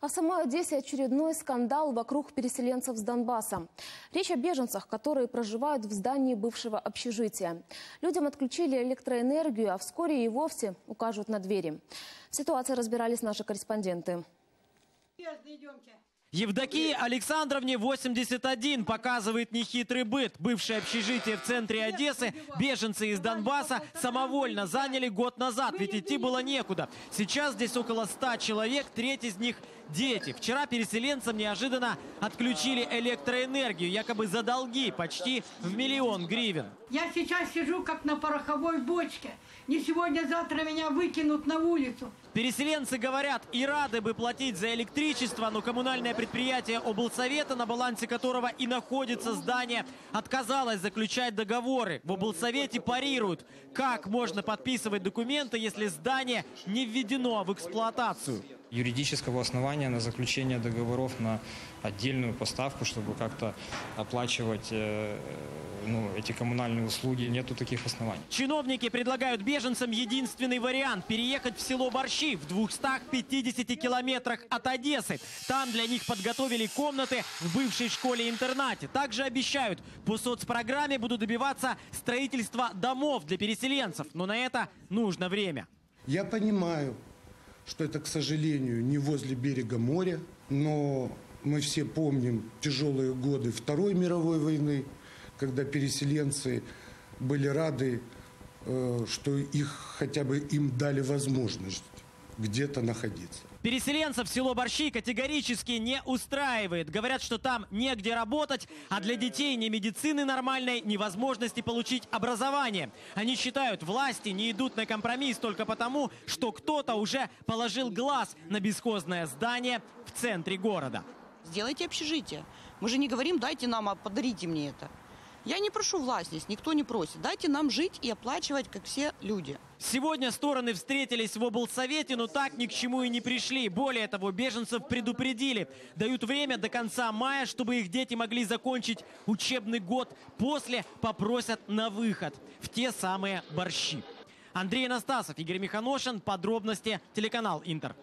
А в самой Одессе очередной скандал вокруг переселенцев с Донбасса. Речь о беженцах, которые проживают в здании бывшего общежития. Людям отключили электроэнергию, а вскоре и вовсе укажут на двери. В ситуации разбирались наши корреспонденты. Евдокии Александровне 81 показывает нехитрый быт. Бывшее общежитие в центре Одессы беженцы из Донбасса самовольно заняли год назад, ведь идти было некуда. Сейчас здесь около 100 человек, треть из них дети. Вчера переселенцам неожиданно отключили электроэнергию, якобы за долги почти в 1 000 000 гривен. Я сейчас сижу как на пороховой бочке. Не сегодня-завтра меня выкинут на улицу. Переселенцы говорят, и рады бы платить за электричество, но коммунальное предприятие облсовета, на балансе которого и находится здание, отказалось заключать договоры. В облсовете парируют, как можно подписывать документы, если здание не введено в эксплуатацию. Юридического основания на заключение договоров на отдельную поставку, чтобы как-то оплачивать эти коммунальные услуги, нету таких оснований. Чиновники предлагают беженцам единственный вариант – переехать в село Борщи в 250 километрах от Одессы. Там для них подготовили комнаты в бывшей школе-интернате. Также обещают, по соцпрограмме будут добиваться строительства домов для переселенцев. Но на это нужно время. Я понимаю, что это, к сожалению, не возле берега моря, но мы все помним тяжелые годы Второй мировой войны, когда переселенцы были рады, что их хотя бы им дали возможность где-то находиться. Переселенцев село Борщи категорически не устраивает. Говорят, что там негде работать, а для детей ни медицины нормальной, ни возможности получить образование. Они считают, власти не идут на компромисс только потому, что кто-то уже положил глаз на бесхозное здание в центре города. Сделайте общежитие. Мы же не говорим, дайте нам, а подарите мне это. Я не прошу власть здесь, никто не просит. Дайте нам жить и оплачивать, как все люди. Сегодня стороны встретились в облсовете, но так ни к чему и не пришли. Более того, беженцев предупредили. Дают время до конца мая, чтобы их дети могли закончить учебный год. После попросят на выход в те самые Борщи. Андрей Анастасов, Игорь Михоношин. Подробности. Телеканал Интер.